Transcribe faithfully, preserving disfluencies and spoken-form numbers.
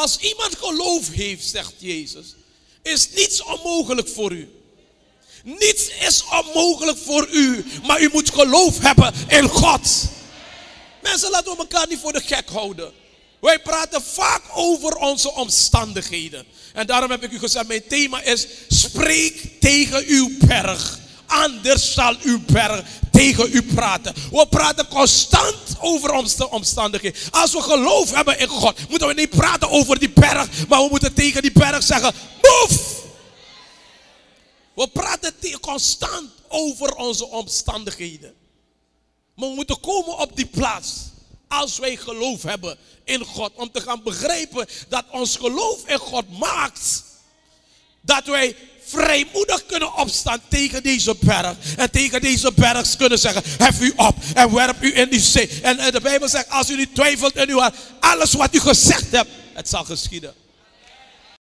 Als iemand geloof heeft, zegt Jezus, is niets onmogelijk voor u. Niets is onmogelijk voor u, maar u moet geloof hebben in God. Mensen, laten we elkaar niet voor de gek houden. Wij praten vaak over onze omstandigheden. En daarom heb ik u gezegd, mijn thema is, spreek tegen uw berg. Anders zal uw berg tegen u praten. We praten constant over onze omstandigheden. Als we geloof hebben in God, moeten we niet praten over die berg, maar we moeten tegen die berg zeggen, move! We praten constant over onze omstandigheden. Maar we moeten komen op die plaats, als wij geloof hebben in God, om te gaan begrijpen dat ons geloof in God maakt dat wij vrijmoedig kunnen opstaan tegen deze berg. En tegen deze berg kunnen zeggen, hef u op en werp u in die zee. En de Bijbel zegt, als u niet twijfelt in uw hart, alles wat u gezegd hebt, het zal geschieden.